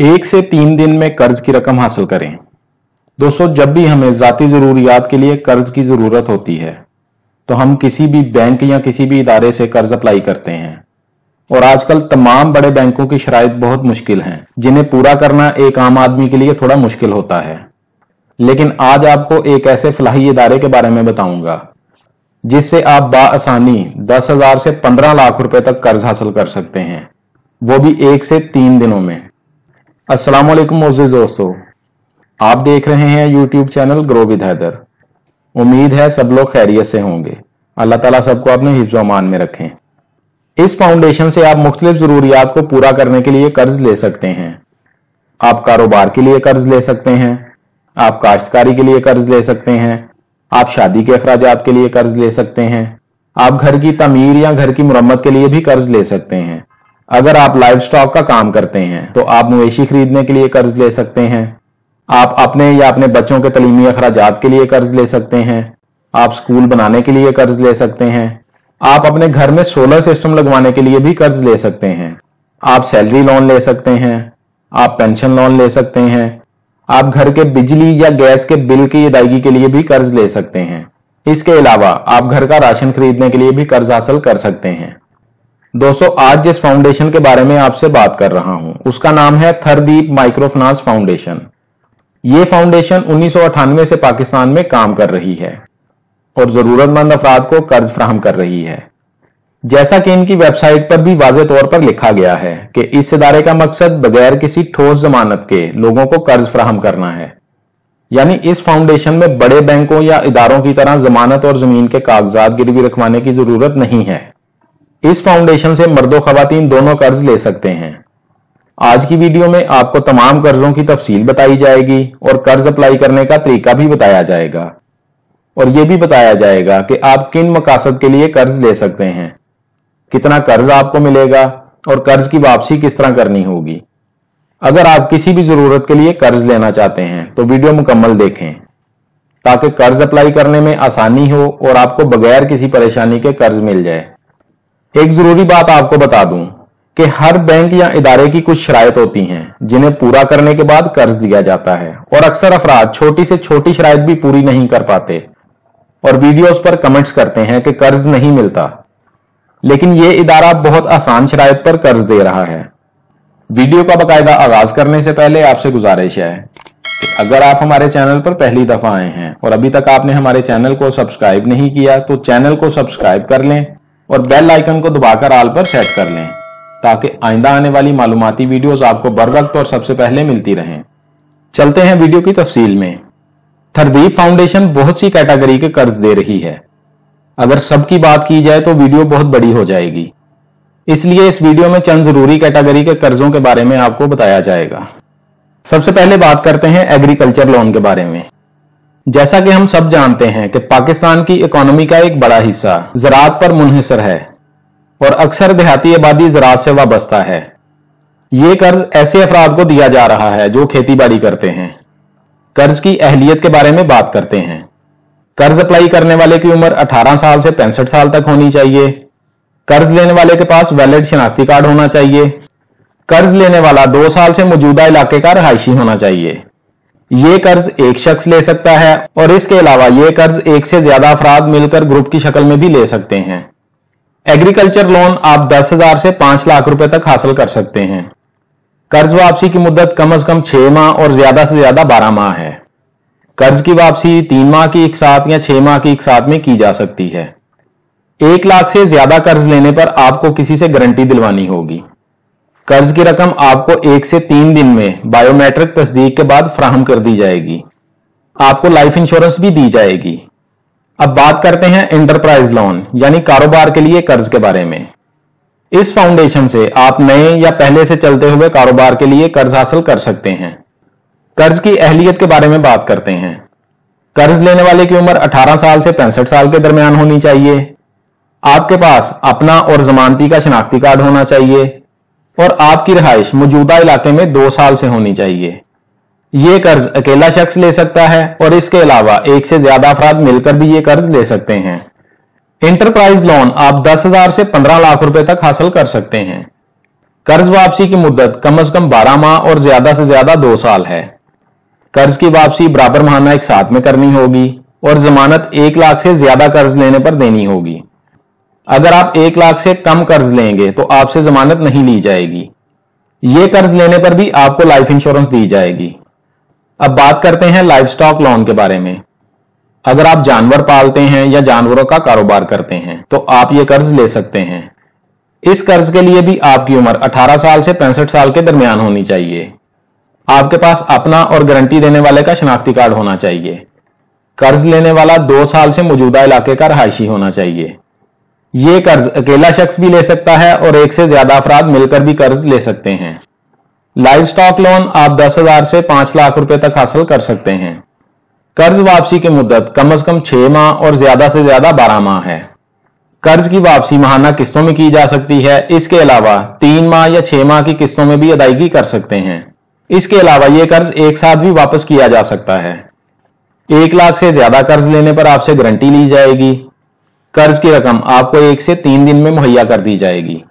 1 से 3 दिन में कर्ज की रकम हासिल करें। दोस्तों, जब भी हमें जाती जरूरियात के लिए कर्ज की जरूरत होती है तो हम किसी भी बैंक या किसी भी इदारे से कर्ज अप्लाई करते हैं, और आजकल तमाम बड़े बैंकों की शराइत बहुत मुश्किल हैं, जिन्हें पूरा करना एक आम आदमी के लिए थोड़ा मुश्किल होता है। लेकिन आज आपको एक ऐसे फलाही इदारे के बारे में बताऊंगा जिससे आप बाआसानी 10,000 से 15 लाख रुपए तक कर्ज हासिल कर सकते हैं, वो भी 1 से 3 दिनों में। अस्सलाम वालेकुम मोअज़्ज़िज़ दोस्तों, आप देख रहे हैं YouTube channel grow with Haider. उम्मीद है सब लोग खैरियत से होंगे। अल्लाह ताला सबको अपने हिफ्ज़ अमान में रखें। इस फाउंडेशन से आप मुख्तलिफ ज़रूरियात को पूरा करने के लिए कर्ज ले सकते हैं। आप कारोबार के लिए कर्ज ले सकते हैं, आप काश्तकारी के लिए कर्ज ले सकते हैं, आप शादी के अखराजात के लिए कर्ज ले सकते हैं, आप घर की तमीर या घर की मरम्मत के लिए भी कर्ज ले सकते हैं। अगर आप लाइव स्टॉक का काम करते हैं तो आप मवेशी खरीदने के लिए कर्ज ले सकते हैं, आप अपने या अपने बच्चों के तलीमी अखराजात के लिए कर्ज ले सकते हैं, आप स्कूल बनाने के लिए कर्ज ले सकते हैं, आप अपने घर में सोलर सिस्टम लगवाने के लिए भी कर्ज ले सकते हैं, आप सैलरी लोन ले सकते हैं, आप पेंशन लोन ले सकते हैं, आप घर के बिजली या गैस के बिल की अदायगी के लिए भी कर्ज ले सकते हैं। इसके अलावा आप घर का राशन खरीदने के लिए भी कर्ज हासिल कर सकते हैं। दोस्तों, आज जिस फाउंडेशन के बारे में आपसे बात कर रहा हूं उसका नाम है थरदीप माइक्रोफाइनेंस फाउंडेशन। ये फाउंडेशन 1998 से पाकिस्तान में काम कर रही है और जरूरतमंद अफराद को कर्ज फ्राहम कर रही है। जैसा कि इनकी वेबसाइट पर भी वाजे तौर पर लिखा गया है कि इस इदारे का मकसद बगैर किसी ठोस जमानत के लोगों को कर्ज फ्राहम करना है, यानी इस फाउंडेशन में बड़े बैंकों या इदारों की तरह जमानत और जमीन के कागजात गिरवी रखवाने की जरूरत नहीं है। इस फाउंडेशन से मर्दों खवातीन दोनों कर्ज ले सकते हैं। आज की वीडियो में आपको तमाम कर्जों की तफसील बताई जाएगी और कर्ज अप्लाई करने का तरीका भी बताया जाएगा, और यह भी बताया जाएगा कि आप किन मकासद के लिए कर्ज ले सकते हैं, कितना कर्ज आपको मिलेगा और कर्ज की वापसी किस तरह करनी होगी। अगर आप किसी भी जरूरत के लिए कर्ज लेना चाहते हैं तो वीडियो मुकम्मल देखें ताकि कर्ज अप्लाई करने में आसानी हो और आपको बगैर किसी परेशानी के कर्ज मिल जाए। एक जरूरी बात आपको बता दूं कि हर बैंक या इदारे की कुछ शराइत होती हैं जिन्हें पूरा करने के बाद कर्ज दिया जाता है, और अक्सर अफराद छोटी से छोटी शराइत भी पूरी नहीं कर पाते और वीडियोस पर कमेंट्स करते हैं कि कर्ज नहीं मिलता। लेकिन ये इदारा बहुत आसान शराइत पर कर्ज दे रहा है। वीडियो का बाकायदा आगाज करने से पहले आपसे गुजारिश है कि अगर आप हमारे चैनल पर पहली दफा आए हैं और अभी तक आपने हमारे चैनल को सब्सक्राइब नहीं किया तो चैनल को सब्सक्राइब कर लें और बेल आइकन को दबाकर ऑल पर सेट कर लें ताकि आइंदा आने वाली मालूमाती वीडियोस आपको बर वक्त और सबसे पहले मिलती रहें। चलते हैं वीडियो की तफसील में। थरदीप फाउंडेशन बहुत सी कैटेगरी के कर्ज दे रही है। अगर सबकी बात की जाए तो वीडियो बहुत बड़ी हो जाएगी, इसलिए इस वीडियो में चंद जरूरी कैटेगरी के कर्जों के बारे में आपको बताया जाएगा। सबसे पहले बात करते हैं एग्रीकल्चर लोन के बारे में। जैसा कि हम सब जानते हैं कि पाकिस्तान की इकोनॉमी का एक बड़ा हिस्सा ज़राअत पर मुनहसर है और अक्सर देहाती आबादी ज़राअत से वाबस्ता है। ये कर्ज ऐसे अफराद को दिया जा रहा है जो खेतीबाड़ी करते हैं। कर्ज की अहलियत के बारे में बात करते हैं। कर्ज अप्लाई करने वाले की उम्र 18 साल से 65 साल तक होनी चाहिए। कर्ज लेने वाले के पास वैलिड शिनाख्ती कार्ड होना चाहिए। कर्ज लेने वाला 2 साल से मौजूदा इलाके का रहायशी होना चाहिए। ये कर्ज एक शख्स ले सकता है और इसके अलावा ये कर्ज एक से ज्यादा अफराद मिलकर ग्रुप की शक्ल में भी ले सकते हैं। एग्रीकल्चर लोन आप 10,000 से 5 लाख रुपए तक हासिल कर सकते हैं। कर्ज वापसी की मुद्दत कम से कम 6 माह और ज्यादा से ज्यादा 12 माह है। कर्ज की वापसी 3 माह की एक साथ या 6 माह की एक साथ में की जा सकती है। 1 लाख से ज्यादा कर्ज लेने पर आपको किसी से गारंटी दिलवानी होगी। कर्ज की रकम आपको 1 से 3 दिन में बायोमेट्रिक तस्दीक के बाद फ्राहम कर दी जाएगी। आपको लाइफ इंश्योरेंस भी दी जाएगी। अब बात करते हैं एंटरप्राइज लोन यानी कारोबार के लिए कर्ज के बारे में। इस फाउंडेशन से आप नए या पहले से चलते हुए कारोबार के लिए कर्ज हासिल कर सकते हैं। कर्ज की अहलियत के बारे में बात करते हैं। कर्ज लेने वाले की उम्र 18 साल से 65 साल के दरमियान होनी चाहिए। आपके पास अपना और जमानती का शिनाख्ती कार्ड होना चाहिए और आपकी रहाइश मौजूदा इलाके में 2 साल से होनी चाहिए। ये कर्ज अकेला शख्स ले सकता है और इसके अलावा एक से ज्यादा अफराद मिलकर भी ये कर्ज ले सकते हैं। इंटरप्राइज लोन आप 10,000 से 15 लाख रुपए तक हासिल कर सकते हैं। कर्ज वापसी की मुद्दत कम से कम 12 माह और ज्यादा से ज्यादा 2 साल है। कर्ज की वापसी बराबर माहाना एक साथ में करनी होगी और जमानत 1 लाख से ज्यादा कर्ज लेने पर देनी होगी। अगर आप 1 लाख से कम कर्ज लेंगे तो आपसे जमानत नहीं ली जाएगी। ये कर्ज लेने पर भी आपको लाइफ इंश्योरेंस दी जाएगी। अब बात करते हैं लाइफ स्टॉक लोन के बारे में। अगर आप जानवर पालते हैं या जानवरों का कारोबार करते हैं तो आप ये कर्ज ले सकते हैं। इस कर्ज के लिए भी आपकी उम्र 18 साल से 65 साल के दरमियान होनी चाहिए। आपके पास अपना और गारंटी देने वाले का शनाख्ती कार्ड होना चाहिए। कर्ज लेने वाला 2 साल से मौजूदा इलाके का रहायशी होना चाहिए। ये कर्ज अकेला शख्स भी ले सकता है और एक से ज्यादा अफराद मिलकर भी कर्ज ले सकते हैं। लाइव स्टॉक लोन आप 10,000 से 5 लाख रुपए तक हासिल कर सकते हैं। कर्ज वापसी की मुद्दत कम से कम 6 माह और ज्यादा से ज्यादा 12 माह है। कर्ज की वापसी माहाना किस्तों में की जा सकती है। इसके अलावा 3 माह या 6 माह की किस्तों में भी अदायगी कर सकते हैं। इसके अलावा ये कर्ज एक साथ भी वापस किया जा सकता है। 1 लाख से ज्यादा कर्ज लेने पर आपसे गारंटी ली जाएगी। कर्ज की रकम आपको 1 से 3 दिन में मुहैया कर दी जाएगी।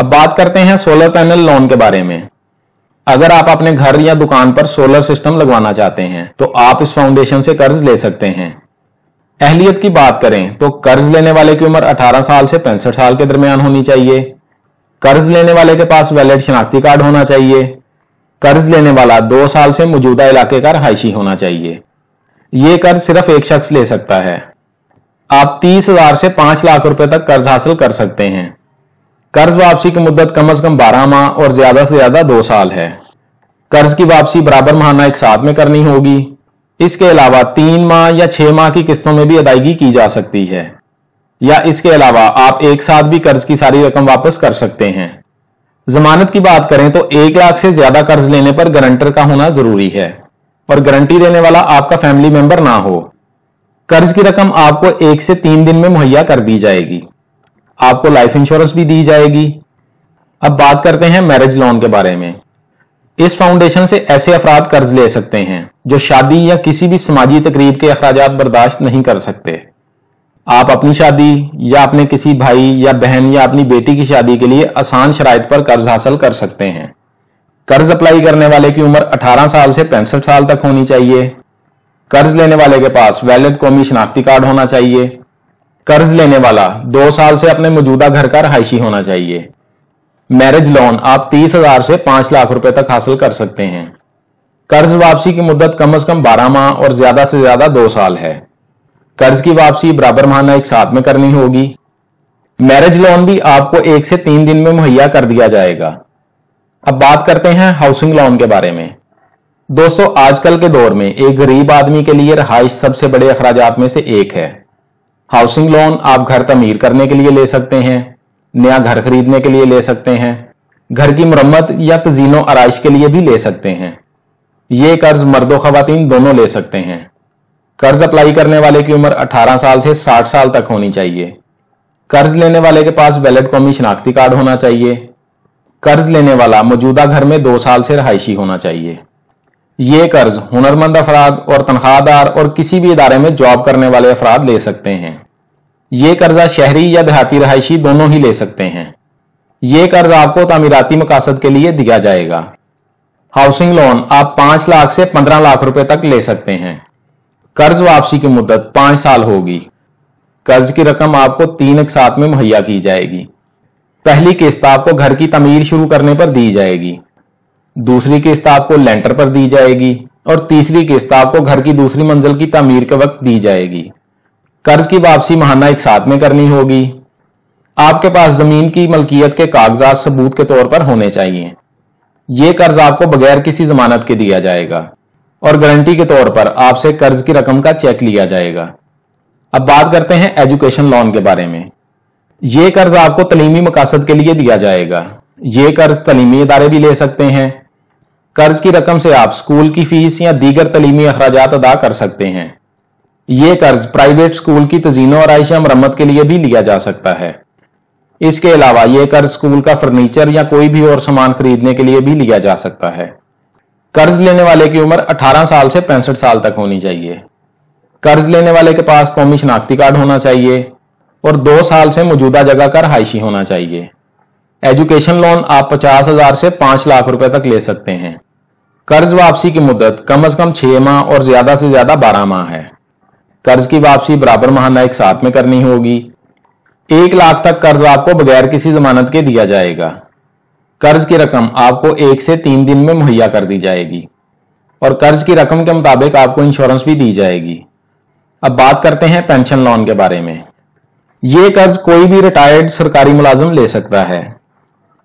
अब बात करते हैं सोलर पैनल लोन के बारे में। अगर आप अपने घर या दुकान पर सोलर सिस्टम लगवाना चाहते हैं तो आप इस फाउंडेशन से कर्ज ले सकते हैं। अहलियत की बात करें तो कर्ज लेने वाले की उम्र 18 साल से 65 साल के दरमियान होनी चाहिए। कर्ज लेने वाले के पास वैलिड शनाख्ती कार्ड होना चाहिए। कर्ज लेने वाला 2 साल से मौजूदा इलाके का रहायशी होना चाहिए। ये कर्ज सिर्फ एक शख्स ले सकता है। आप 30,000 से 5 लाख रुपए तक कर्ज हासिल कर सकते हैं। कर्ज वापसी की मुद्दत कम से कम 12 माह और ज्यादा से ज्यादा 2 साल है। कर्ज की वापसी बराबर माहाना एक साथ में करनी होगी। इसके अलावा 3 माह या 6 माह की किस्तों में भी अदायगी की जा सकती है या इसके अलावा आप एक साथ भी कर्ज की सारी रकम वापस कर सकते हैं। जमानत की बात करें तो 1 लाख से ज्यादा कर्ज लेने पर गारंटर का होना जरूरी है और गारंटी देने वाला आपका फैमिली मेंबर ना हो। कर्ज की रकम आपको 1 से 3 दिन में मुहैया कर दी जाएगी। आपको लाइफ इंश्योरेंस भी दी जाएगी। अब बात करते हैं मैरिज लोन के बारे में। इस फाउंडेशन से ऐसे अफराद कर्ज ले सकते हैं जो शादी या किसी भी समाजी तकरीब के अखराजात बर्दाश्त नहीं कर सकते। आप अपनी शादी या अपने किसी भाई या बहन या अपनी बेटी की शादी के लिए आसान शराइत पर कर्ज हासिल कर सकते हैं। कर्ज अप्लाई करने वाले की उम्र 18 साल से 65 साल तक होनी चाहिए। कर्ज लेने वाले के पास वैलिड कौमी शनाख्ती कार्ड होना चाहिए। कर्ज लेने वाला 2 साल से अपने मौजूदा घर का रहायशी होना चाहिए। मैरिज लोन आप 30,000 से 5 लाख रुपए तक हासिल कर सकते हैं। कर्ज वापसी की मुद्दत कम से कम 12 माह और ज्यादा से ज्यादा 2 साल है। कर्ज की वापसी बराबर माहाना एक साथ में करनी होगी। मैरिज लोन भी आपको 1 से 3 दिन में मुहैया कर दिया जाएगा। अब बात करते हैं हाउसिंग लोन के बारे में। दोस्तों, आजकल के दौर में एक गरीब आदमी के लिए रहाइश सबसे बड़े अखराजात में से एक है। हाउसिंग लोन आप घर तमीर करने के लिए ले सकते हैं, नया घर खरीदने के लिए ले सकते हैं, घर की मरम्मत या तजीनो आराइश के लिए भी ले सकते हैं। ये कर्ज मर्द और खवातीन दोनों ले सकते हैं। कर्ज अप्लाई करने वाले की उम्र 18 साल से 60 साल तक होनी चाहिए। कर्ज लेने वाले के पास वैलिड कौमी शनाख्ती कार्ड होना चाहिए। कर्ज लेने वाला मौजूदा घर में 2 साल से रहायशी होना चाहिए। ये कर्ज हुनरमंद अफराद और तनख्वाहदार और किसी भी इदारे में जॉब करने वाले अफराद ले सकते हैं। ये कर्जा शहरी या देहाती रहायशी दोनों ही ले सकते हैं। ये कर्ज आपको तामीराती मकासद के लिए दिया जाएगा। हाउसिंग लोन आप 5 लाख से 15 लाख रुपए तक ले सकते हैं। कर्ज वापसी की मुद्दत 5 साल होगी। कर्ज की रकम आपको 3 एक साथ में मुहैया की जाएगी। पहली किस्त आपको घर की तमीर शुरू करने पर दी जाएगी, दूसरी किस्त आपको लेंटर पर दी जाएगी और तीसरी किस्त आपको घर की दूसरी मंजिल की तामीर के वक्त दी जाएगी। कर्ज की वापसी माहाना एक साथ में करनी होगी। आपके पास जमीन की मलकियत के कागजात सबूत के तौर पर होने चाहिए। ये कर्ज आपको बगैर किसी जमानत के दिया जाएगा और गारंटी के तौर पर आपसे कर्ज की रकम का चेक लिया जाएगा। अब बात करते हैं एजुकेशन लोन के बारे में। ये कर्ज आपको तलीमी मकासद के लिए दिया जाएगा। ये कर्ज तलीमी इदारे भी ले सकते हैं। कर्ज की रकम से आप स्कूल की फीस या दीगर तलीमी अखराजात अदा कर सकते हैं। ये कर्ज प्राइवेट स्कूल की तजीनो आराइश या मरम्मत के लिए भी लिया जा सकता है। इसके अलावा ये कर्ज स्कूल का फर्नीचर या कोई भी और सामान खरीदने के लिए भी लिया जा सकता है। कर्ज लेने वाले की उम्र 18 साल से 65 साल तक होनी चाहिए। कर्ज लेने वाले के पास कौमी शनाख्ती कार्ड होना चाहिए और 2 साल से मौजूदा जगह का रहायशी होना चाहिए। एजुकेशन लोन आप 50,000 से 5 लाख रुपए तक ले सकते हैं। कर्ज वापसी की मुद्दत कम से कम 6 माह और ज्यादा से ज्यादा 12 माह है। कर्ज की वापसी बराबर महाना एक साथ में करनी होगी। 1 लाख तक कर्ज आपको बगैर किसी जमानत के दिया जाएगा। कर्ज की रकम आपको 1 से 3 दिन में मुहैया कर दी जाएगी और कर्ज की रकम के मुताबिक आपको इंश्योरेंस भी दी जाएगी। अब बात करते हैं पेंशन लोन के बारे में। ये कर्ज कोई भी रिटायर्ड सरकारी मुलाजिम ले सकता है।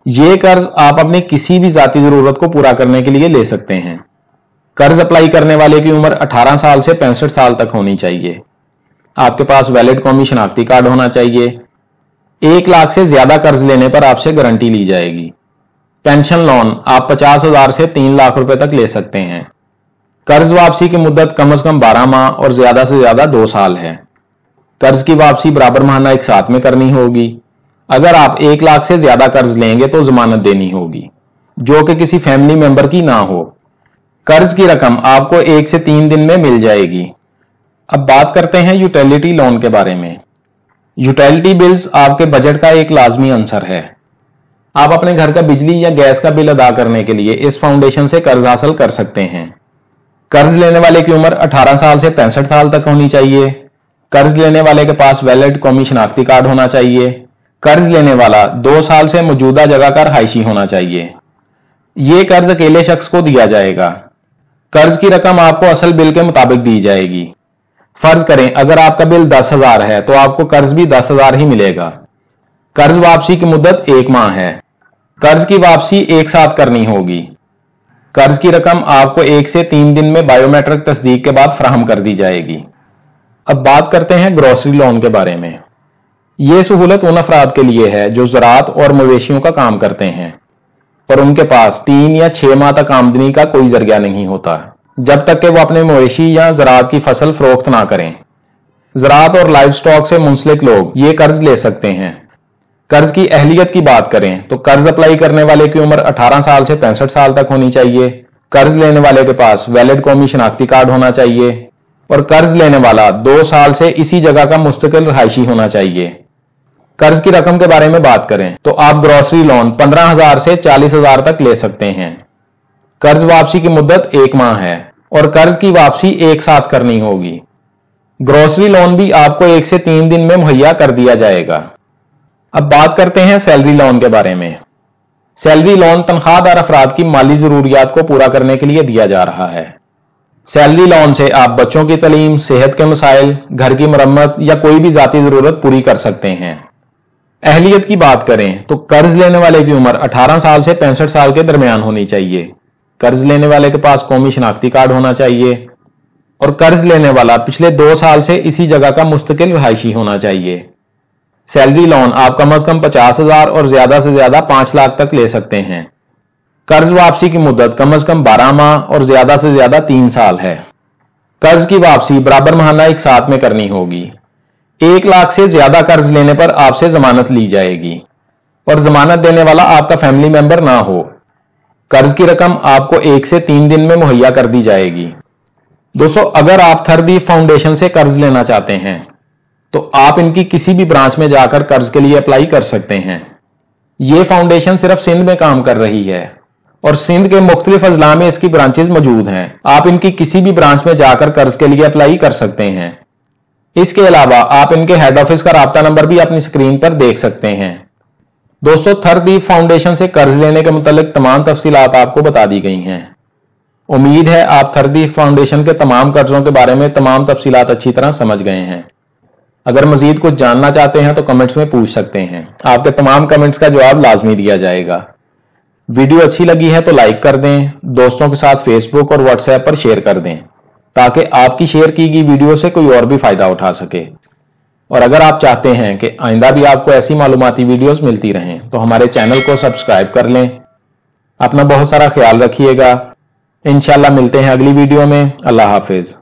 ये कर्ज आप अपने किसी भी जाती जरूरत को पूरा करने के लिए ले सकते हैं। कर्ज अप्लाई करने वाले की उम्र 18 साल से 65 साल तक होनी चाहिए। आपके पास वैलिड कौमी शनाख्ती कार्ड होना चाहिए। 1 लाख से ज्यादा कर्ज लेने पर आपसे गारंटी ली जाएगी। पेंशन लोन आप 50,000 से 3 लाख रुपए तक ले सकते हैं। कर्ज वापसी की मुद्दत कम से कम 12 माह और ज्यादा से ज्यादा 2 साल है। कर्ज की वापसी बराबर महाना एक साथ में करनी होगी। अगर आप 1 लाख से ज्यादा कर्ज लेंगे तो जमानत देनी होगी, जो कि किसी फैमिली मेंबर की ना हो। कर्ज की रकम आपको 1 से 3 दिन में मिल जाएगी। अब बात करते हैं यूटिलिटी लोन के बारे में। यूटिलिटी बिल्स आपके बजट का एक लाजमी अंसर है। आप अपने घर का बिजली या गैस का बिल अदा करने के लिए इस फाउंडेशन से कर्ज हासिल कर सकते हैं। कर्ज लेने वाले की उम्र 18 साल से 65 साल तक होनी चाहिए। कर्ज लेने वाले के पास वैलिड कौमी शनाख्ती कार्ड होना चाहिए। कर्ज लेने वाला 2 साल से मौजूदा जगह का रहायशी होना चाहिए। ये कर्ज अकेले शख्स को दिया जाएगा। कर्ज की रकम आपको असल बिल के मुताबिक दी जाएगी। फर्ज करें अगर आपका बिल 10,000 है तो आपको कर्ज भी 10,000 ही मिलेगा। कर्ज वापसी की मुद्दत 1 माह है। कर्ज की वापसी एक साथ करनी होगी। कर्ज की रकम आपको 1 से 3 दिन में बायोमेट्रिक तस्दीक के बाद फ्राहम कर दी जाएगी। अब बात करते हैं ग्रोसरी लोन के बारे में। यह सहूलत उन अफराद के लिए है जो ज़राअत और मवेशियों का काम करते हैं पर उनके पास 3 या 6 माह तक आमदनी का कोई जरिया नहीं होता, जब तक कि वो अपने मवेशी या ज़राअत की फसल फरोख्त ना करें। ज़राअत और लाइव स्टॉक से मुंसलिक लोग ये कर्ज ले सकते हैं। कर्ज की अहलियत की बात करें तो कर्ज अप्लाई करने वाले की उम्र 18 साल से 65 साल तक होनी चाहिए। कर्ज लेने वाले के पास वैलिड कौमी शनाख्ती कार्ड होना चाहिए और कर्ज लेने वाला 2 साल से इसी जगह का मुस्तकिल रहायशी होना चाहिए। कर्ज की रकम के बारे में बात करें तो आप ग्रोसरी लोन 15,000 से 40,000 तक ले सकते हैं। कर्ज वापसी की मुद्दत 1 माह है और कर्ज की वापसी एक साथ करनी होगी। ग्रोसरी लोन भी आपको 1 से 3 दिन में मुहैया कर दिया जाएगा। अब बात करते हैं सैलरी लोन के बारे में। सैलरी लोन तनख्वाहदार अफराद की माली जरूरियात को पूरा करने के लिए दिया जा रहा है। सैलरी लोन से आप बच्चों की तलीम, सेहत के मसाइल, घर की मरम्मत या कोई भी जाती जरूरत पूरी कर सकते हैं। अहलियत की बात करें तो कर्ज लेने वाले की उम्र 18 साल से 65 साल के दरमियान होनी चाहिए। कर्ज लेने वाले के पास कौमी शनाख्ती कार्ड होना चाहिए और कर्ज लेने वाला पिछले 2 साल से इसी जगह का मुस्तकिल रहायशी होना चाहिए। सैलरी लोन आप कम से कम 50,000 और ज्यादा से ज्यादा 5 लाख तक ले सकते हैं। कर्ज वापसी की मुद्दत कम से कम 12 माह और ज्यादा से ज्यादा 3 साल है। कर्ज की वापसी बराबर महाना एक साथ में करनी होगी। 1 लाख से ज्यादा कर्ज लेने पर आपसे जमानत ली जाएगी और जमानत देने वाला आपका फैमिली मेंबर ना हो। कर्ज की रकम आपको 1 से 3 दिन में मुहैया कर दी जाएगी। दोस्तों, अगर आप थारदीप फाउंडेशन से कर्ज लेना चाहते हैं तो आप इनकी किसी भी ब्रांच में जाकर कर्ज के लिए अप्लाई कर सकते हैं। ये फाउंडेशन सिर्फ सिंध में काम कर रही है और सिंध के मुख्तलिफ अजला में इसकी ब्रांचेज मौजूद हैं। आप इनकी किसी भी ब्रांच में जाकर कर्ज के लिए अप्लाई कर सकते हैं। इसके अलावा आप इनके हेड ऑफिस का राब्ता नंबर भी अपनी स्क्रीन पर देख सकते हैं। दोस्तों, थारदीप फाउंडेशन से कर्ज लेने के मुतालिक तमाम तफसीलात आपको बता दी गई हैं। उम्मीद है आप थारदीप फाउंडेशन के तमाम कर्जों के बारे में तमाम तफसीलात अच्छी तरह समझ गए हैं। अगर मजीद कुछ जानना चाहते हैं तो कमेंट्स में पूछ सकते हैं। आपके तमाम कमेंट्स का जवाब लाजमी दिया जाएगा। वीडियो अच्छी लगी है तो लाइक कर दें, दोस्तों के साथ फेसबुक और व्हाट्सएप पर शेयर कर दें ताकि आपकी शेयर की गई वीडियो से कोई और भी फायदा उठा सके। और अगर आप चाहते हैं कि आइंदा भी आपको ऐसी मालूमाती वीडियोस मिलती रहें तो हमारे चैनल को सब्सक्राइब कर लें। अपना बहुत सारा ख्याल रखिएगा। इंशाल्लाह मिलते हैं अगली वीडियो में। अल्लाह हाफिज।